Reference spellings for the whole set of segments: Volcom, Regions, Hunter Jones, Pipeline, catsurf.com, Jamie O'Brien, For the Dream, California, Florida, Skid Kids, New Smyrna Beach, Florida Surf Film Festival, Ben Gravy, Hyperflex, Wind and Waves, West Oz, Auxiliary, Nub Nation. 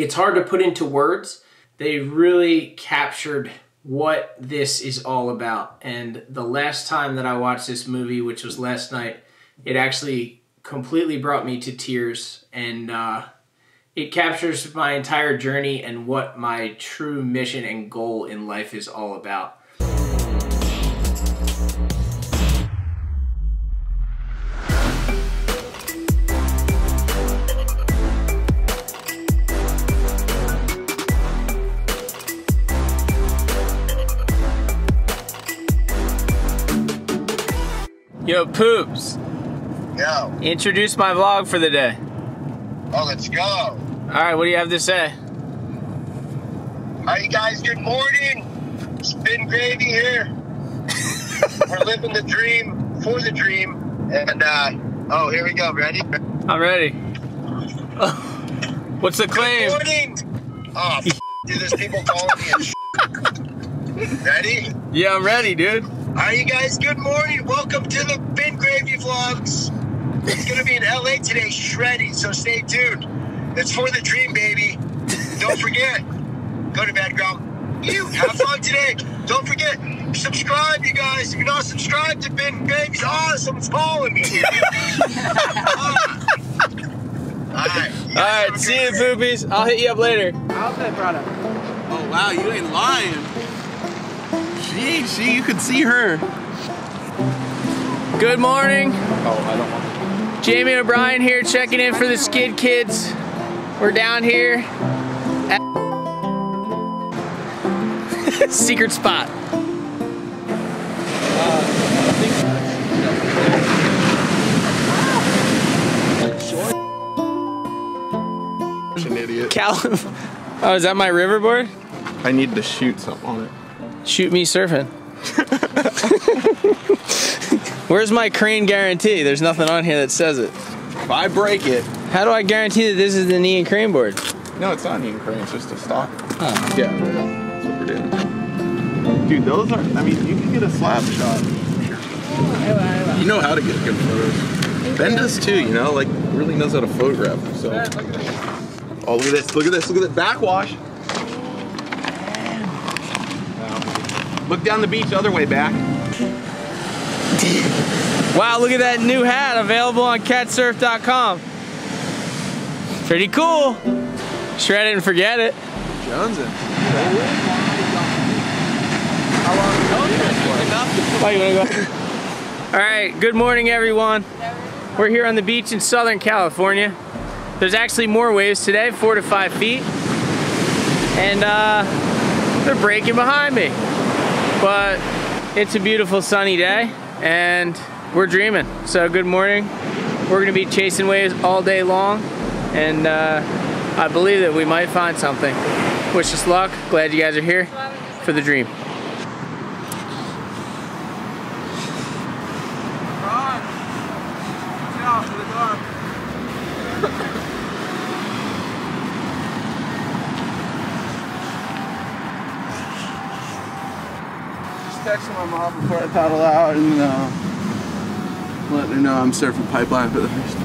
It's hard to put into words. They really captured what this is all about. And the last time that I watched this movie, which was last night, it actually completely brought me to tears. And it captures my entire journey and what my true mission and goal in life is all about. Yo, Poops. Yo. Introduce my vlog for the day. Oh, let's go. All right, what do you have to say? All right, you guys, good morning. It's Ben Gravy here. We're living the dream for the dream. And, oh, here we go. Ready? I'm ready. What's the claim? Good morning. Oh, dude, there's people calling me and Ready? Yeah, I'm ready, dude. All right, you guys, good morning. Welcome to the Ben Gravy Vlogs. It's going to be in L.A. today, shredding, so stay tuned. It's for the dream, baby. Don't forget, go to bed, girl. You have fun today. Don't forget, subscribe, you guys. If you're not subscribed to Ben Gravy's awesome, follow me. All right, see you, Poopies. I'll hit you up later. How's that product? Oh, wow, you ain't lying. She, you could see her. Good morning. Oh, I don't want to. Jamie O'Brien here, checking in for the Skid Kids. We're down here at secret spot. There's an idiot. Oh, is that my riverboard? I need to shoot something on it. Shoot me surfing. Where's my crane guarantee? There's nothing on here that says it. If I break it. How do I guarantee that this is the knee and crane board? No, it's not knee and crane, it's just a stock. Huh. Yeah, that's what we're doing. Dude, those aren't, I mean, you can get a slap shot. You know how to get good photos. Ben does too, you know, like, really knows how to photograph himself. Oh, look at this, look at this, look at that backwash. Look down the beach, other way back. Wow, look at that new hat, available on catsurf.com. Pretty cool. Shred it and forget it. Jonesin. How long? All right, good morning, everyone. We're here on the beach in Southern California. There's actually more waves today, 4 to 5 feet. And they're breaking behind me. But it's a beautiful sunny day and we're dreaming. So good morning. We're gonna be chasing waves all day long and I believe that we might find something. Wish us luck. Glad you guys are here for the dream. Texting my mom before I paddle out and letting her know I'm surfing Pipeline for the first time.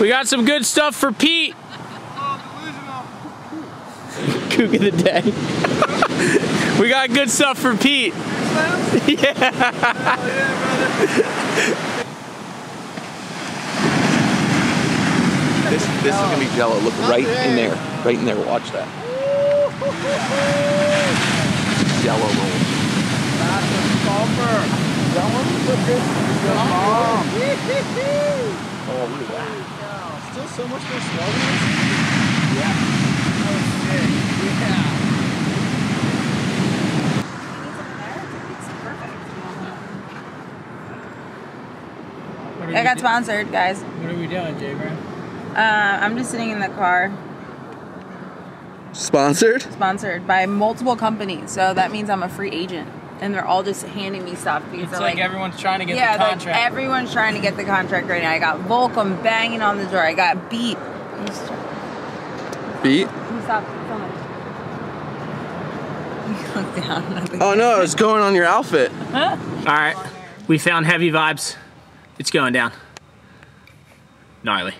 We got some good stuff for Pete. Kook of the day. We got good stuff for Pete. Yeah. Oh, yeah, brother. This is gonna be jello. Look right in there. Right in there. Watch that. Jello roll. That's a bumper. Oh, look at that. Still so much more snow. Yeah. Oh, yeah. I got sponsored, guys. What are we doing, Jay Brown? I'm just sitting in the car. Sponsored? Sponsored by multiple companies, so that means I'm a free agent, and they're all just handing me stuff. Because it's like everyone's trying to get the contract. Yeah, like everyone's trying to get the contract right now. I got Volcom banging on the door. I got Beat. Beat? He stopped filming. You looked down. Oh no, it's going on your outfit. Huh? All right, we found Heavy Vibes. It's going down. Gnarly.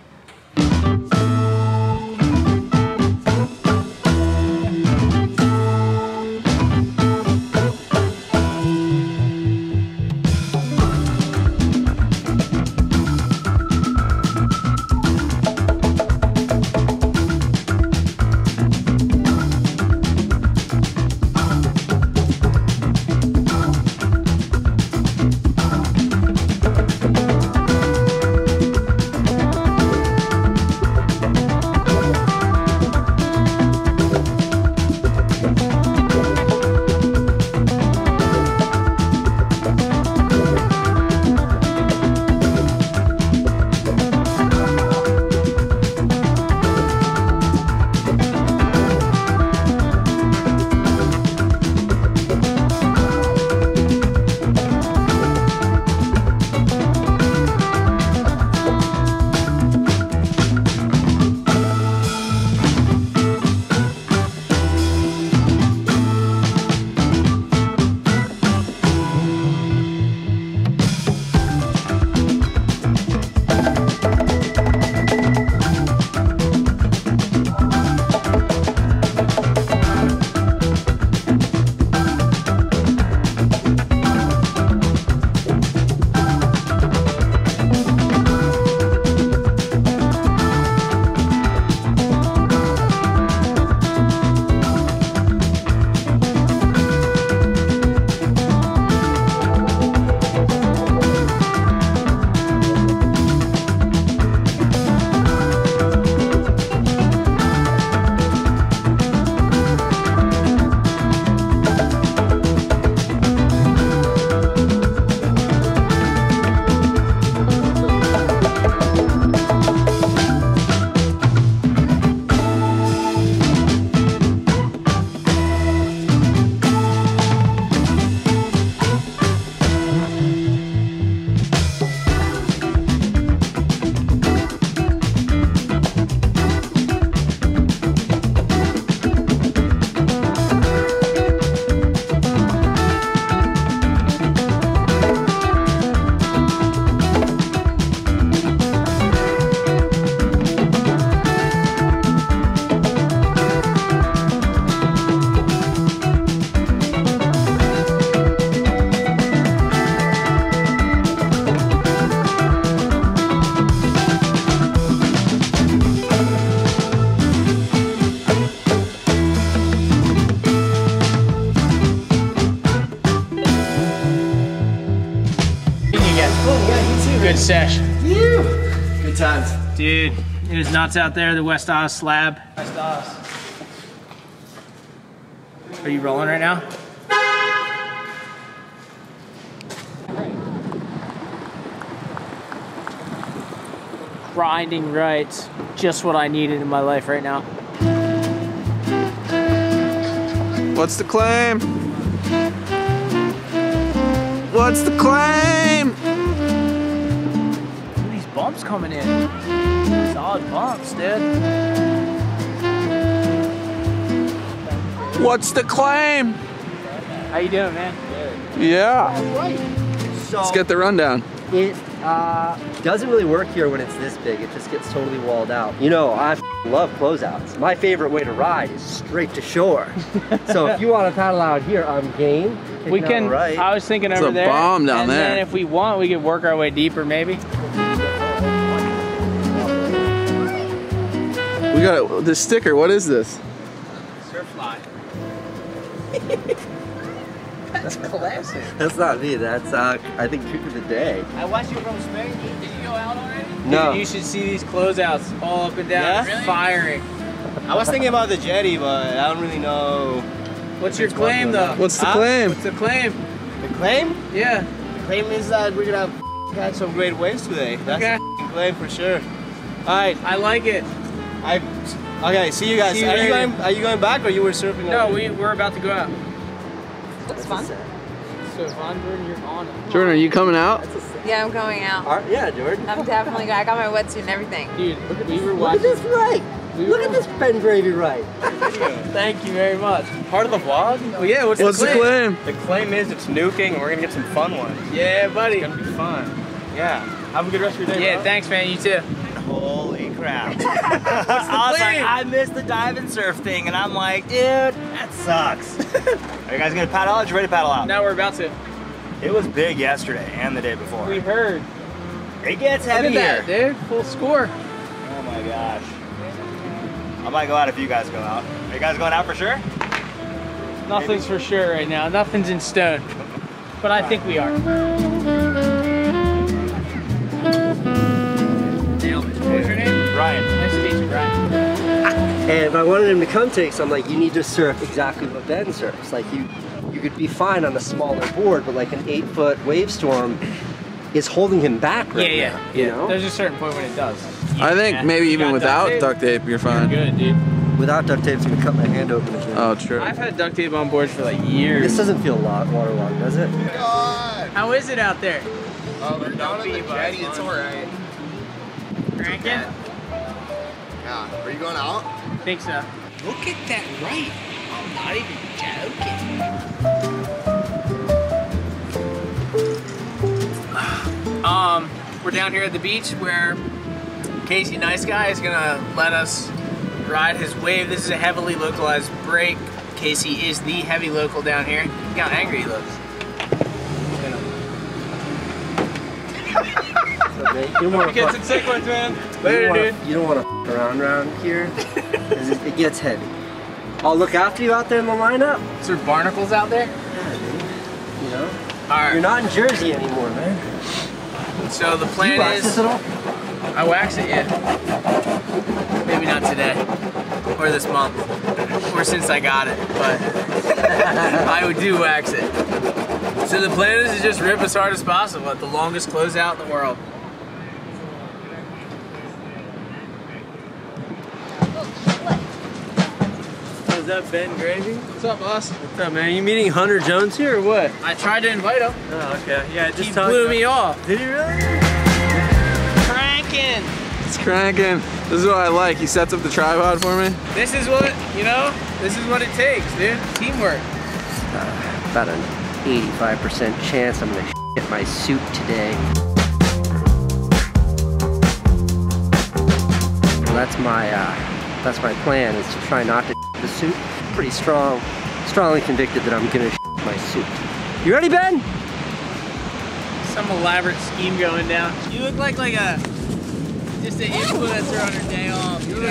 Sesh. Woo! Good times. Dude, it is nuts out there, the West Oz slab. West Oz. Are you rolling right now? Grinding right, just what I needed in my life right now. What's the claim? What's the claim? Bumps coming in. Solid bumps, dude. What's the claim? How you doing, man? Good. Yeah. All right. So let's get the rundown. It Doesn't really work here when it's this big. It just gets totally walled out. You know, I love closeouts. My favorite way to ride is straight to shore. So if you want to paddle out here, I'm game. We can, right. I was thinking it's over there. It's a bomb down there. And then if we want, we could work our way deeper maybe. We got the sticker. What is this? Surf line. That's classic. That's not me. That's I think trick of the day. I watched you from Spain. Did you go out already? No. You should see these closeouts all up and down, really? Firing. I was thinking about the jetty, but I don't really know. What's your claim though? What's the claim? What's the claim? The claim? Yeah. The claim is that we're gonna catch some great waves today. That's the claim for sure. All right. I like it. Okay, see you guys. See you are you going back, or you were surfing? No, we're about to go out. That's fun. So Von Jordan, you're on it. Jordan, are you coming out? Yeah, I'm going out. Yeah, Jordan. I'm definitely going. I got my wetsuit and everything. Dude, look at this Ben Gravy right. Thank you very much. Part of the vlog? Oh yeah, what's the claim? The claim is it's nuking and we're going to get some fun ones. Yeah, buddy. It's going to be fun. Yeah. Have a good rest of your day. Yeah, thanks, man. You too. Holy crap. I was like, I missed the dive and surf thing, and I'm like, dude, that sucks. Are you guys gonna paddle out? Or you ready to paddle out? No, we're about to. It was big yesterday and the day before. We heard. It gets heavier. Look at that, dude. Full score. Oh my gosh. I might go out if you guys go out. Are you guys going out for sure? Nothing's for sure right now. Nothing's in stone. But I think we are. What's your name? Brian. Nice to meet you, Brian. And if I wanted him to come take some, like, you need to surf exactly what Ben surfs. Like, you could be fine on a smaller board, but like an 8-foot wave storm is holding him back right now. You know? There's a certain point when it does. Yeah, I think maybe even without duct tape, you're fine. You're good, dude. Without duct tape, it's gonna cut my hand open again. Oh, true. I've had duct tape on board for like years. This doesn't feel waterlogged, does it? God. How is it out there? Oh, we're down in the jetty. It's alright. Yeah. Are you going out? I think so. Look at that right. I'm not even joking. We're down here at the beach where Casey Nice Guy is gonna let us ride his wave. This is a heavily localized break. Casey is the heavy local down here. Look how angry he looks. It gets in sequence, man. Later, dude. You don't want to around here, because it gets heavy. I'll look after you out there in the lineup. Is there barnacles out there? Yeah, dude. You know? All right. You're not in Jersey anymore, man. So the plan is... Do you wax this at all? I wax it, yeah. Maybe not today, or this month, or since I got it, but I do wax it. So the plan is to just rip as hard as possible at the longest closeout in the world. Is that Ben Gravy? What's up, Austin? What's up, man? You meeting Hunter Jones here or what? I tried to invite him. Oh, okay. Yeah, just he blew me off. Did he really? Cranking. It's cranking. This is what I like. He sets up the tripod for me. This is what, you know, this is what it takes, dude. Teamwork. About an 85% chance I'm gonna hit my suit today. Well, that's my plan, is to try not to the suit. Pretty strongly convicted that I'm gonna my suit. You ready, Ben? Some elaborate scheme going down. You look like a just an influencer on her day off. You know?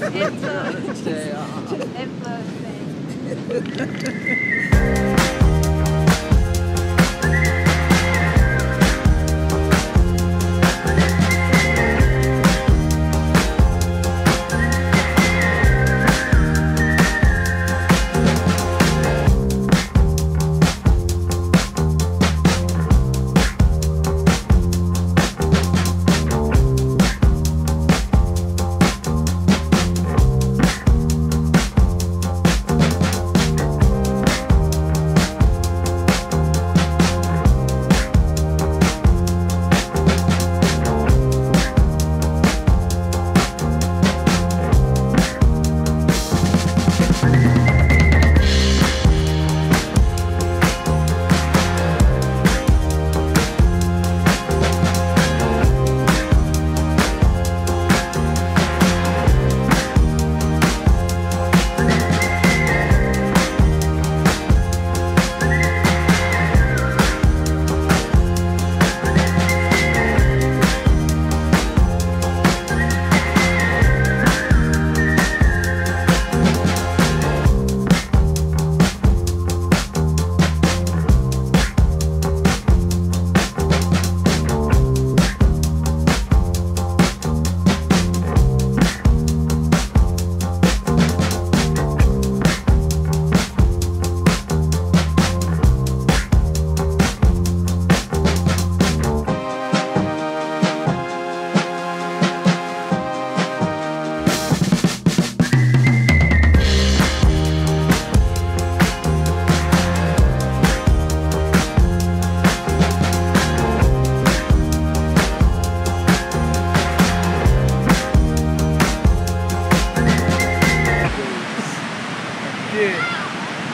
Influencer day off. Influencer.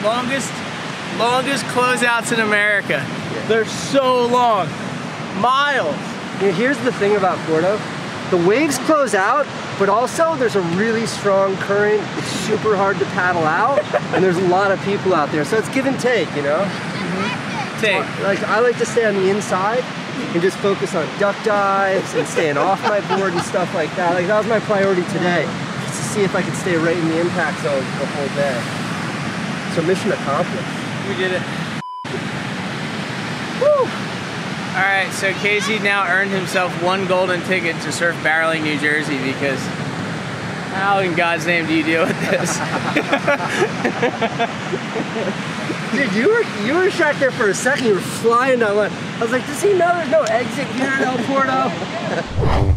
Longest closeouts in America. Yeah. They're so long. Miles. You know, here's the thing about Florida. The waves close out, but also there's a really strong current. It's super hard to paddle out, and there's a lot of people out there. So it's give and take, you know? Mm-hmm. Take. Like, I like to stay on the inside and just focus on duck dives and staying off my board and stuff like that. Like, that was my priority today, just to see if I could stay right in the impact zone the whole day. So mission accomplished. We did it. Woo! All right, so Casey now earned himself one golden ticket to surf barreling New Jersey, because how in God's name do you deal with this? Dude, you were shot there for a second. You were flying down line. I was like, does he know there's no exit here in El Porto?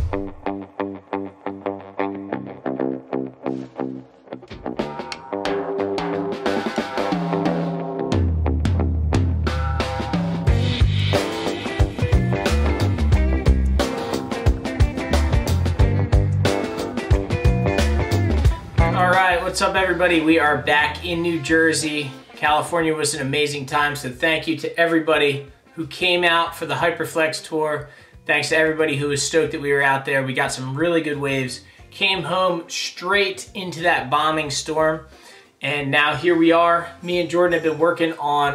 What's up, everybody? We are back in New Jersey. California was an amazing time, so thank you to everybody who came out for the Hyperflex tour. Thanks to everybody who was stoked that we were out there. We got some really good waves. Came home straight into that bombing storm, and now here we are. Me and Jordan have been working on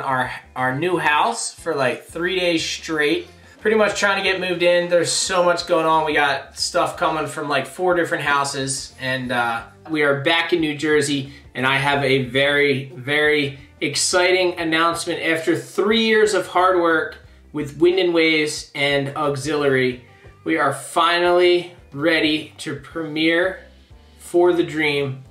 our new house for like 3 days straight. Pretty much trying to get moved in. There's so much going on. We got stuff coming from like 4 different houses, and we are back in New Jersey, and I have a very, very exciting announcement. After 3 years of hard work with Wind and Waves and Auxiliary, we are finally ready to premiere For the Dream,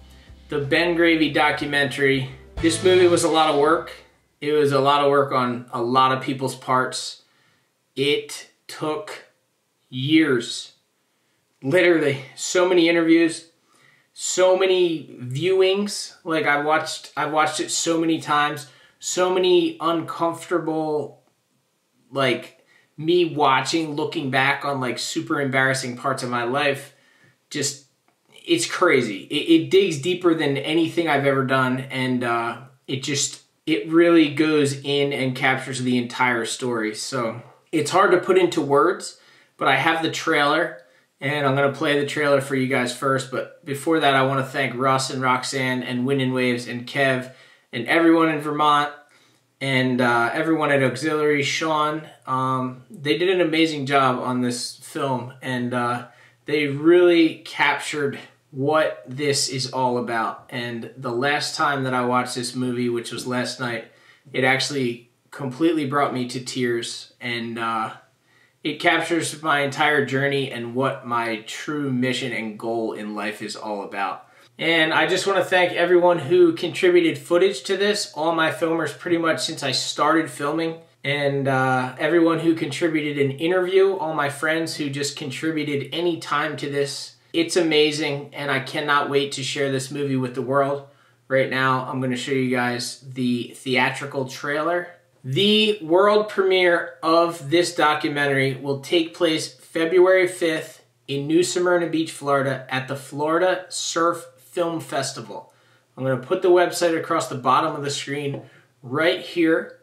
the Ben Gravy documentary. This movie was a lot of work. It was a lot of work on a lot of people's parts. It took years, literally so many interviews, so many viewings. Like I've watched it so many times, so many uncomfortable, like me watching, looking back on like super embarrassing parts of my life. Just, it's crazy. It digs deeper than anything I've ever done. And it really goes in and captures the entire story. So it's hard to put into words, but I have the trailer, and I'm going to play the trailer for you guys first. But before that, I want to thank Russ and Roxanne and Wind and Waves and Kev and everyone in Vermont and everyone at Auxiliary, Sean. They did an amazing job on this film, and they really captured what this is all about. And the last time that I watched this movie, which was last night, it actually completely brought me to tears, and it captures my entire journey and what my true mission and goal in life is all about. And I just want to thank everyone who contributed footage to this, all my filmers pretty much since I started filming, and everyone who contributed an interview, all my friends who just contributed any time to this. It's amazing, and I cannot wait to share this movie with the world. Right now, I'm going to show you guys the theatrical trailer. The world premiere of this documentary will take place February 5th in New Smyrna Beach, Florida, at the Florida Surf Film Festival. I'm going to put the website across the bottom of the screen right here.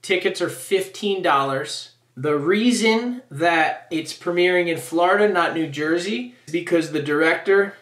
Tickets are $15. The reason that it's premiering in Florida, not New Jersey, is because the director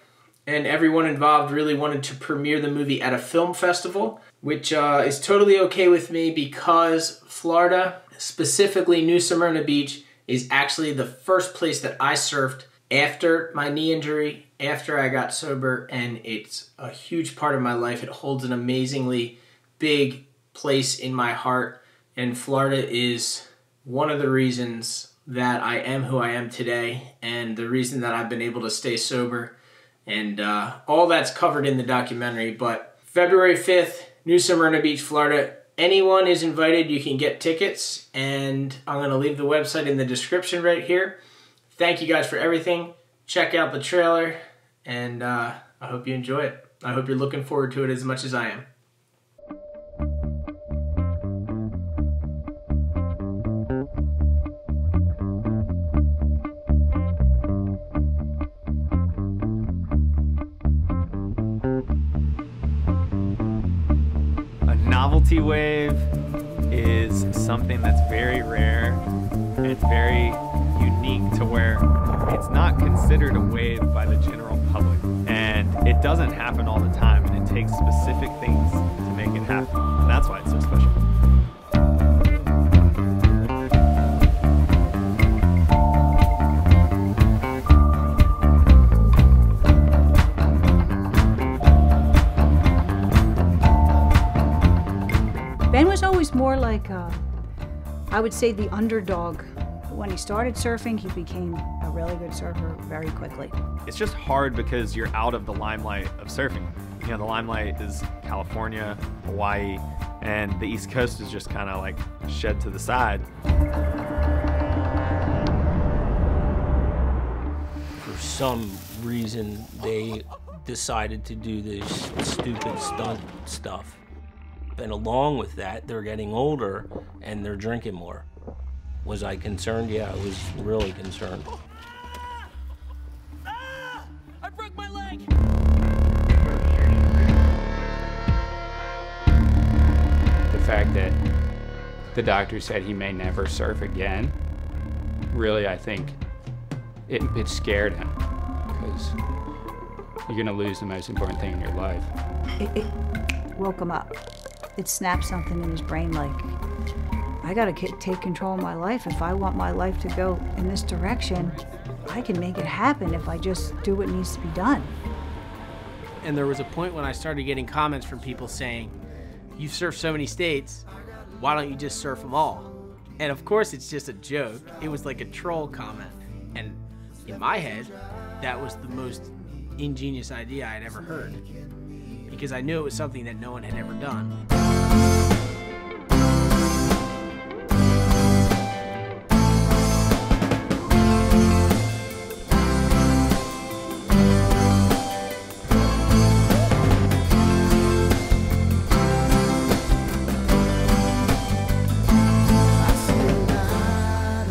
and everyone involved really wanted to premiere the movie at a film festival, which is totally okay with me, because Florida, specifically New Smyrna Beach, is actually the first place that I surfed after my knee injury, after I got sober, and it's a huge part of my life. It holds an amazingly big place in my heart, and Florida is one of the reasons that I am who I am today, and the reason that I've been able to stay sober, and all that's covered in the documentary. But February 5th, New Smyrna Beach, Florida. Anyone is invited. You can get tickets, and I'm going to leave the website in the description right here. Thank you guys for everything. Check out the trailer, and I hope you enjoy it. I hope you're looking forward to it as much as I am. multi-wave is something that's very rare and it's very unique to where it's not considered a wave by the general public. And it doesn't happen all the time, and it takes specific things to make it happen. And that's why it's so special. Ben was always more like, I would say, the underdog. When he started surfing, he became a really good surfer very quickly. It's just hard because you're out of the limelight of surfing. You know, the limelight is California, Hawaii, and the East Coast is just kind of like shed to the side. For some reason, they decided to do this stupid stunt stuff. And along with that, they're getting older and they're drinking more. Was I concerned? Yeah, I was really concerned. Ah! Ah! I broke my leg! The fact that the doctor said he may never surf again, really, I think it scared him, because you're going to lose the most important thing in your life. It woke him up. It snapped something in his brain like, I gotta take control of my life. If I want my life to go in this direction, I can make it happen if I just do what needs to be done. And there was a point when I started getting comments from people saying, you've surfed so many states, why don't you just surf them all? And of course, it's just a joke. It was like a troll comment. And in my head, that was the most ingenious idea I'd ever heard, because I knew it was something that no one had ever done.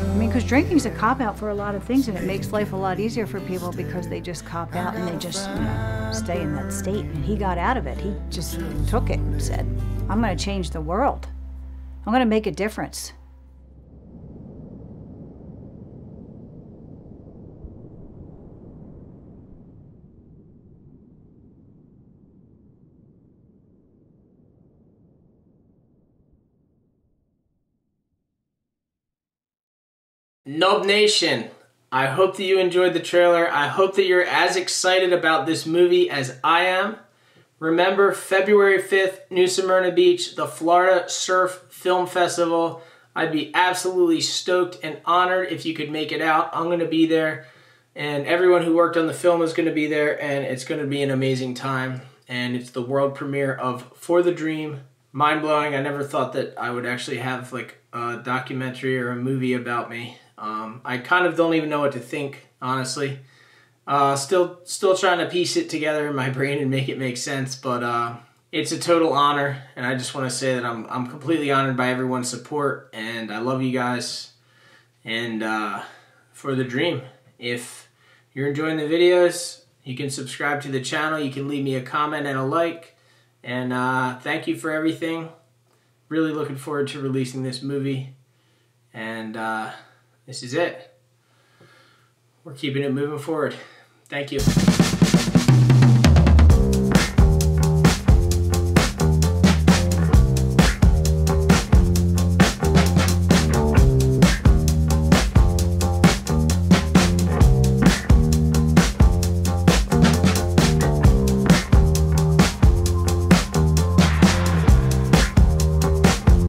I mean, because drinking's a cop-out for a lot of things, and it makes life a lot easier for people because they just cop out and they just, you know, stay in that state. And he got out of it. He just took it and said, I'm going to change the world. I'm going to make a difference. Nub Nation! I hope that you enjoyed the trailer. I hope that you're as excited about this movie as I am. Remember, February 5th, New Smyrna Beach, the Florida Surf Film Festival. I'd be absolutely stoked and honored if you could make it out. I'm going to be there, and everyone who worked on the film is going to be there, and it's going to be an amazing time. And it's the world premiere of For the Dream. Mind-blowing. I never thought that I would actually have like a documentary or a movie about me. I kind of don't even know what to think, honestly. Still trying to piece it together in my brain and make it make sense, but it's a total honor, and I just want to say that I'm completely honored by everyone's support, and I love you guys, and For the Dream. If you're enjoying the videos, you can subscribe to the channel, you can leave me a comment and a like, and thank you for everything. Really looking forward to releasing this movie, and this is it. We're keeping it moving forward. Thank you.